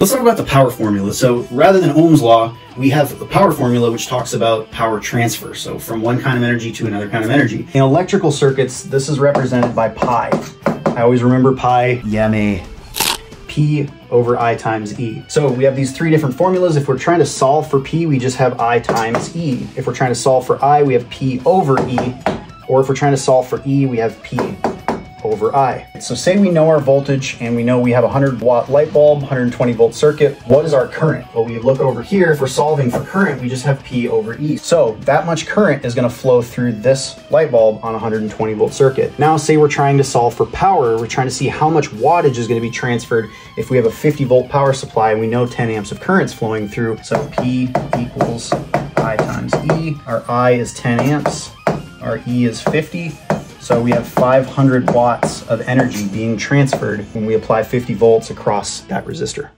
Let's talk about the power formula. So rather than Ohm's law, we have the power formula, which talks about power transfer. So from one kind of energy to another kind of energy. In electrical circuits, this is represented by pi. I always remember pi, yummy. P over I times E. So we have these three different formulas. If we're trying to solve for P, we just have I times E. If we're trying to solve for I, we have P over E. Or if we're trying to solve for E, we have P over I. So say we know our voltage and we know we have a 100-watt light bulb, 120-volt circuit. What is our current? Well, we look over here. If we're solving for current, we just have P over E. So that much current is going to flow through this light bulb on a 120-volt circuit. Now say we're trying to solve for power. We're trying to see how much wattage is going to be transferred if we have a 50-volt power supply and we know 10 amps of current's flowing through. So P equals I times E. Our I is 10 amps. Our E is 50. So we have 500 watts of energy being transferred when we apply 50 volts across that resistor.